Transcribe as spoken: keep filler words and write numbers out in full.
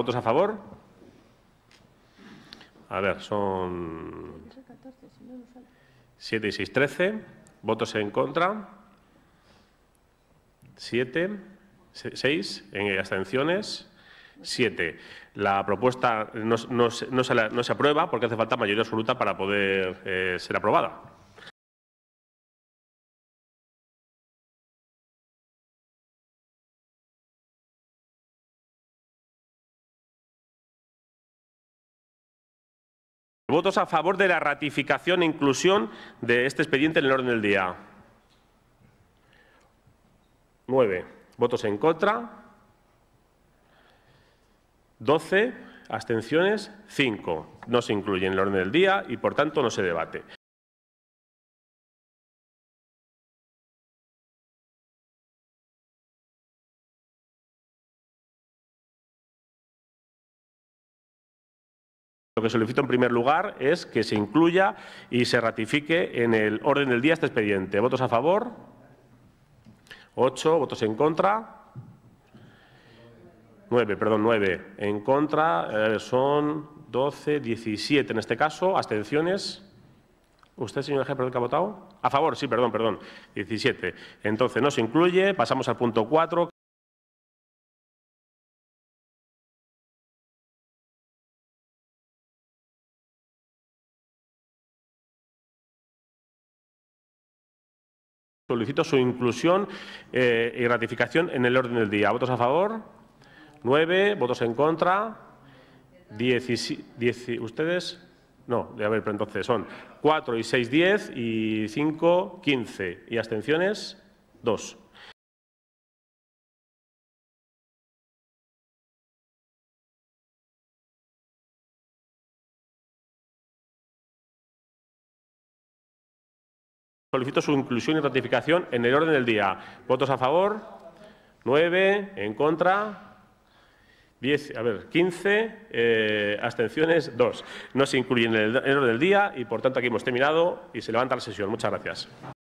¿Votos a favor? A ver, son siete y seis, trece. ¿Votos en contra? siete, seis. En abstenciones, siete. La propuesta no, no, no, se la, no se aprueba porque hace falta mayoría absoluta para poder eh, ser aprobada. ¿Votos a favor de la ratificación e inclusión de este expediente en el orden del día? nueve. ¿Votos en contra? doce. ¿Abstenciones? cinco. No se incluye en el orden del día y, por tanto, no se debate. Lo que solicito en primer lugar es que se incluya y se ratifique en el orden del día este expediente. ¿Votos a favor? ocho. ¿Votos en contra? nueve. Perdón, nueve. En contra eh, son doce, diecisiete en este caso. ¿Abstenciones? ¿Usted, señor G, que ha votado? A favor, sí, perdón, perdón. diecisiete. Entonces no se incluye. Pasamos al punto cuatro. Solicito su inclusión eh, y ratificación en el orden del día. ¿Votos a favor? nueve. ¿Votos en contra? diez, diez, ¿ustedes? No, a ver, pero entonces son cuatro y seis, diez y cinco, quince. ¿Y abstenciones? dos. Solicito su inclusión y ratificación en el orden del día. ¿Votos a favor? nueve. ¿En contra? diez, a ver, quince. Eh, abstenciones, dos. No se incluye en el, en el orden del día y, por tanto, aquí hemos terminado y se levanta la sesión. Muchas gracias.